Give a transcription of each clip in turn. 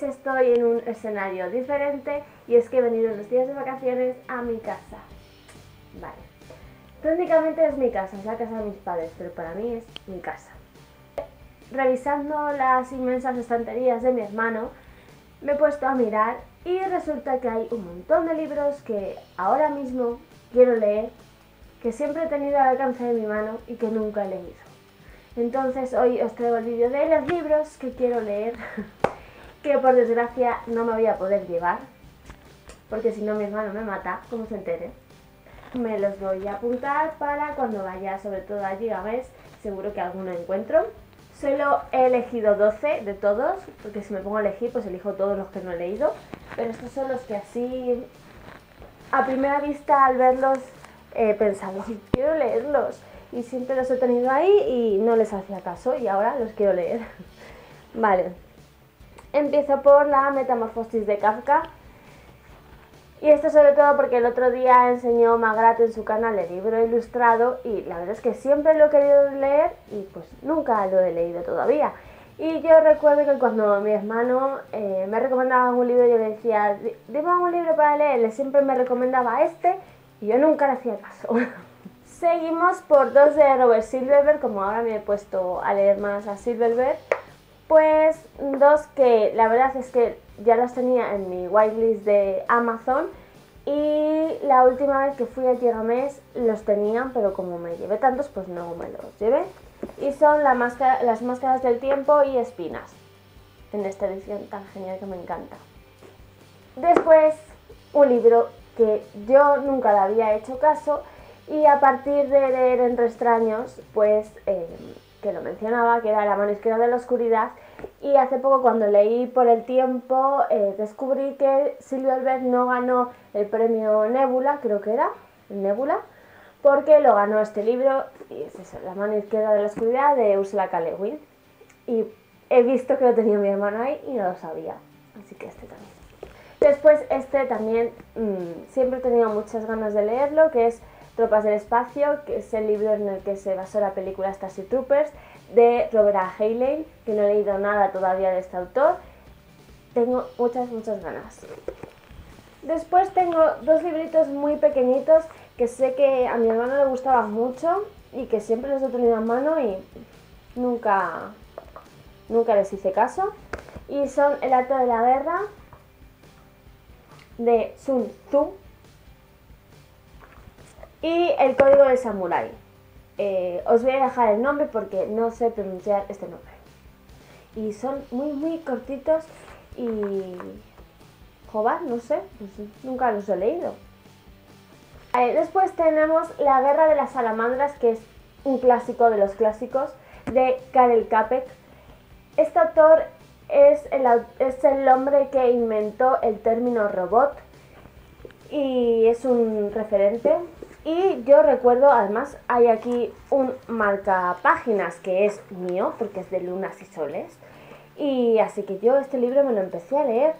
veis estoy en un escenario diferente y es que he venido unos días de vacaciones a mi casa. Vale. Técnicamente es mi casa, es la casa de mis padres, pero para mí es mi casa. Revisando las inmensas estanterías de mi hermano, me he puesto a mirar y resulta que hay un montón de libros que ahora mismo quiero leer, que siempre he tenido al alcance de mi mano y que nunca he leído. Entonces hoy os traigo el vídeo de los libros que quiero leer, que por desgracia no me voy a poder llevar, porque si no mi hermano me mata, como se entere. Me los voy a apuntar para cuando vaya, sobre todo a Gigamesh, seguro que alguno encuentro. Solo he elegido 12 de todos, porque si me pongo a elegir pues elijo todos los que no he leído, pero estos son los que así a primera vista al verlos he pensado, quiero leerlos. Y siempre los he tenido ahí y no les hacía caso y ahora los quiero leer. Vale, empiezo por La metamorfosis de Kafka. Y esto sobre todo porque el otro día enseñó Magrath en su canal el libro ilustrado y la verdad es que siempre lo he querido leer y pues nunca lo he leído todavía. Y yo recuerdo que cuando mi hermano me recomendaba un libro yo le decía, dime un libro para leer, él siempre me recomendaba este y yo nunca le hacía caso. Seguimos por 2 de Robert Silverberg, como ahora me he puesto a leer más a Silverberg, pues 2 que la verdad es que ya los tenía en mi whitelist de Amazon y la última vez que fui a Gigamesh los tenían, pero como me llevé tantos pues no me los llevé. Y son las máscaras del tiempo y espinas, en esta edición tan genial que me encanta. Después un libro que yo nunca le había hecho caso, y a partir de leer Entre extraños, pues que lo mencionaba, que era La mano izquierda de la oscuridad, y hace poco cuando leí Por el tiempo descubrí que Silverberg no ganó el premio Nebula, creo que era, Nebula, porque lo ganó este libro, y es eso, La mano izquierda de la oscuridad de Ursula K. Le Guin. Y he visto que lo tenía mi hermano ahí y no lo sabía, así que este también. Después este también, siempre he tenido muchas ganas de leerlo, que es Tropas del espacio, que es el libro en el que se basó la película Starship Troopers de Robert A. Heinlein, que no he leído nada todavía de este autor. Tengo muchas ganas. Después tengo 2 libritos muy pequeñitos que sé que a mi hermano le gustaban mucho y que siempre los he tenido en mano y nunca les hice caso. Y son El arte de la guerra de Sun Tzu y El código del samurái. Os voy a dejar el nombre porque no sé pronunciar este nombre. Y son muy cortitos y... joder, no sé, nunca los he leído. Después tenemos La guerra de las salamandras, que es un clásico de los clásicos, de Karel Čapek. Este autor es el hombre que inventó el término robot y es un referente. Y yo recuerdo, además, hay aquí un marcapáginas que es mío, porque es de lunas y soles. Y así que yo este libro me lo empecé a leer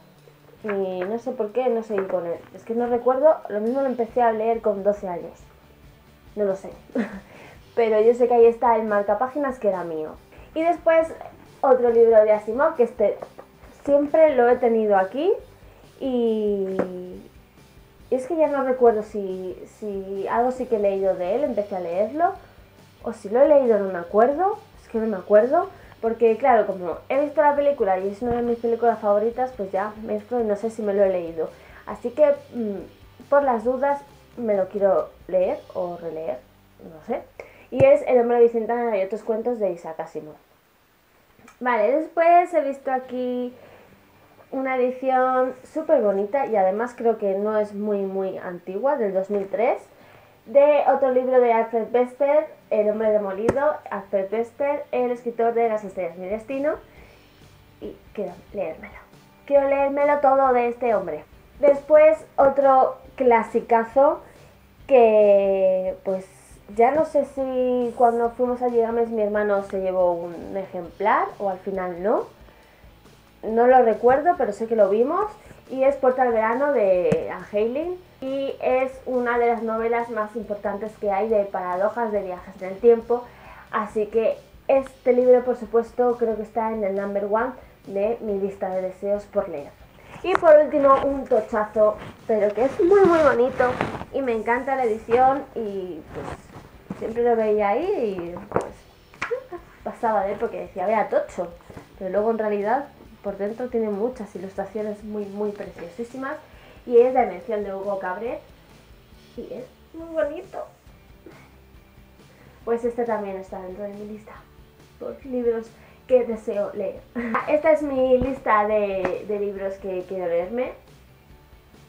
y no sé por qué no seguí con él. Es que no recuerdo, lo mismo lo empecé a leer con 12 años. No lo sé. Pero yo sé que ahí está el marcapáginas que era mío. Y después otro libro de Asimov, que este siempre lo he tenido aquí y... es que ya no recuerdo si algo sí que he leído de él, empecé a leerlo, o si lo he leído no me acuerdo, es que no me acuerdo, porque claro, como he visto la película y es una de mis películas favoritas, pues ya mezclo y no sé si me lo he leído. Así que por las dudas me lo quiero leer o releer, no sé. Y es El hombre bicentenario y otros cuentos de Isaac Asimov. Vale, después he visto aquí una edición súper bonita y además creo que no es muy antigua, del 2003, de otro libro de Alfred Bester, El hombre demolido, Alfred Bester, el escritor de Las estrellas mi destino, y quiero leérmelo todo de este hombre. Después otro clasicazo que pues ya no sé si cuando fuimos a Gigamesh mi hermano se llevó un ejemplar o al final no. No lo recuerdo, pero sé que lo vimos y es Puerta al verano de Angelin y es una de las novelas más importantes que hay de paradojas de viajes del tiempo, así que este libro por supuesto creo que está en el number 1 de mi lista de deseos por leer. Y por último, un tochazo, pero que es muy bonito y me encanta la edición y pues siempre lo veía ahí y pues pasaba de él porque decía, vea, tocho, pero luego en realidad por dentro tiene muchas ilustraciones muy preciosísimas y es la invención de Hugo Cabret y es muy bonito. Pues este también está dentro de mi lista por libros que deseo leer. Esta es mi lista de libros que quiero leerme,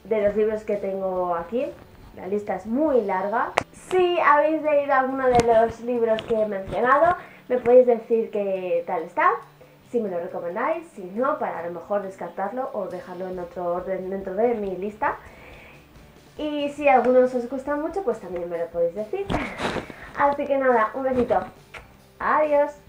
de los libros que tengo aquí. La lista es muy larga. Si habéis leído alguno de los libros que he mencionado, me podéis decir qué tal está, si me lo recomendáis, si no, para a lo mejor descartarlo o dejarlo en otro orden dentro de mi lista. Y si algunos os gustan mucho, pues también me lo podéis decir. Así que nada, un besito. Adiós.